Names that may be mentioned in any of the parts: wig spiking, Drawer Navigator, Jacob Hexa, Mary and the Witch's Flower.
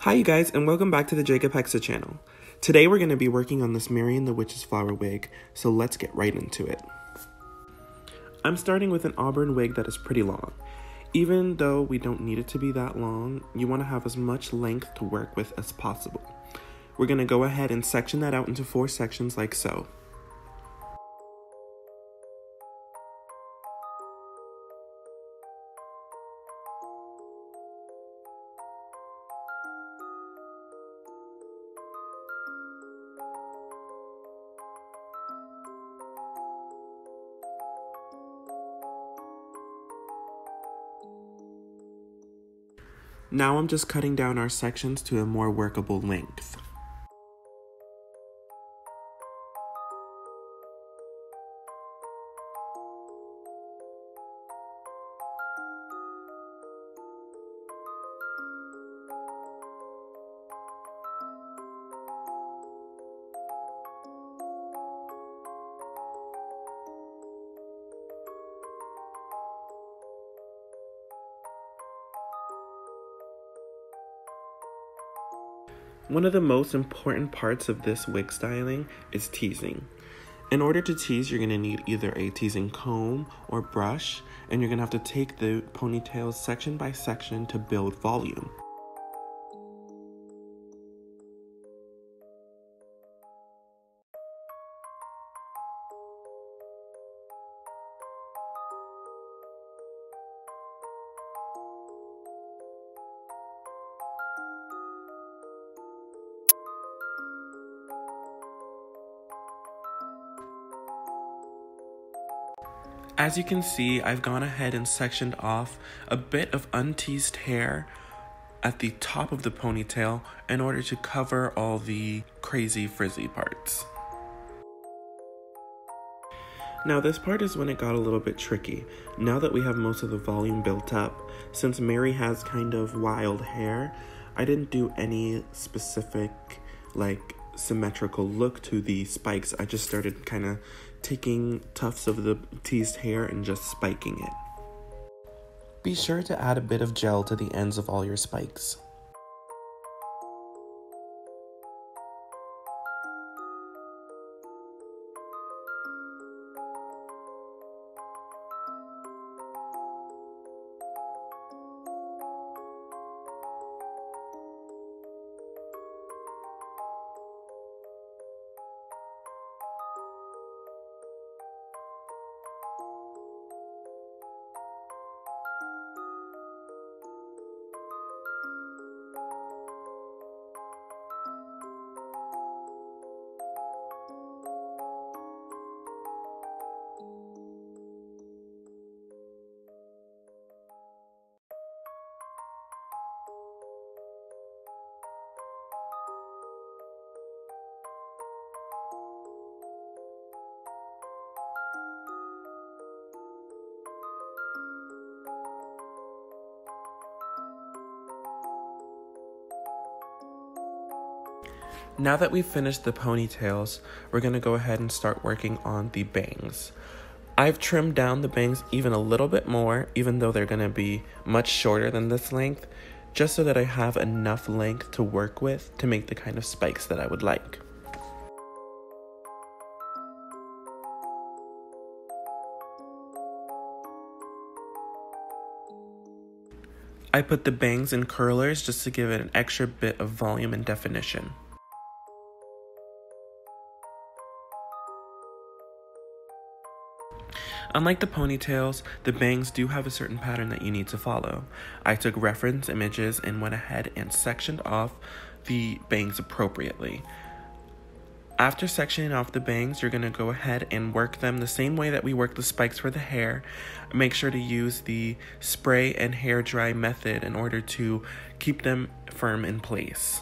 Hi you guys, and welcome back to the Jacob Hexa channel. Today we're going to be working on this Mary and the Witch's Flower wig, so let's get right into it. I'm starting with an auburn wig that is pretty long. Even though we don't need it to be that long, you want to have as much length to work with as possible. We're going to go ahead and section that out into 4 sections like so. Now I'm just cutting down our sections to a more workable length. One of the most important parts of this wig styling is teasing. In order to tease, you're going to need either a teasing comb or brush, and you're going to have to take the ponytails section by section to build volume. As you can see, I've gone ahead and sectioned off a bit of unteased hair at the top of the ponytail in order to cover all the crazy frizzy parts. Now this part is when it got a little bit tricky. Now that we have most of the volume built up, since Mary has kind of wild hair, I didn't do any specific like symmetrical look to the spikes. I just started kind of taking tufts of the teased hair and just spiking it. Be sure to add a bit of gel to the ends of all your spikes. Now that we've finished the ponytails, we're going to go ahead and start working on the bangs. I've trimmed down the bangs even a little bit more, even though they're going to be much shorter than this length, just so that I have enough length to work with to make the kind of spikes that I would like. I put the bangs in curlers just to give it an extra bit of volume and definition. Unlike the ponytails, the bangs do have a certain pattern that you need to follow. I took reference images and went ahead and sectioned off the bangs appropriately. After sectioning off the bangs, you're going to go ahead and work them the same way that we work the spikes for the hair. Make sure to use the spray and hair dry method in order to keep them firm in place.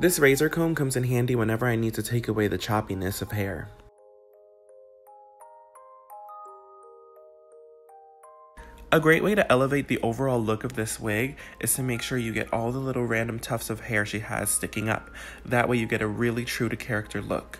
This razor comb comes in handy whenever I need to take away the choppiness of hair. A great way to elevate the overall look of this wig is to make sure you get all the little random tufts of hair she has sticking up. That way you get a really true to character look.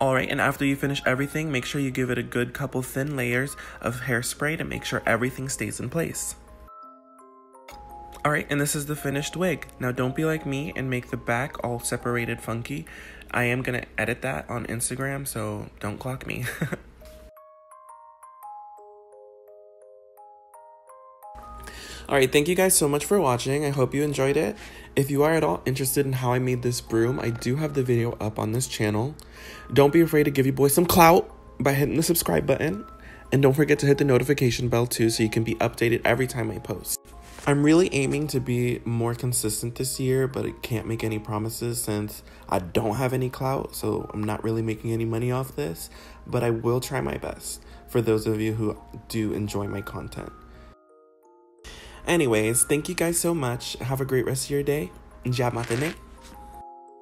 Alright, and after you finish everything, make sure you give it a good couple thin layers of hairspray to make sure everything stays in place. Alright, and this is the finished wig. Now don't be like me and make the back all separated funky. I am going to edit that on Instagram, so don't clock me. Alright, thank you guys so much for watching. I hope you enjoyed it. If you are at all interested in how I made this broom, I do have the video up on this channel. Don't be afraid to give your boy some clout by hitting the subscribe button. And don't forget to hit the notification bell too so you can be updated every time I post. I'm really aiming to be more consistent this year, but I can't make any promises since I don't have any clout, so I'm not really making any money off this. But I will try my best for those of you who do enjoy my content. Anyways, thank you guys so much. Have a great rest of your day. Ya matane.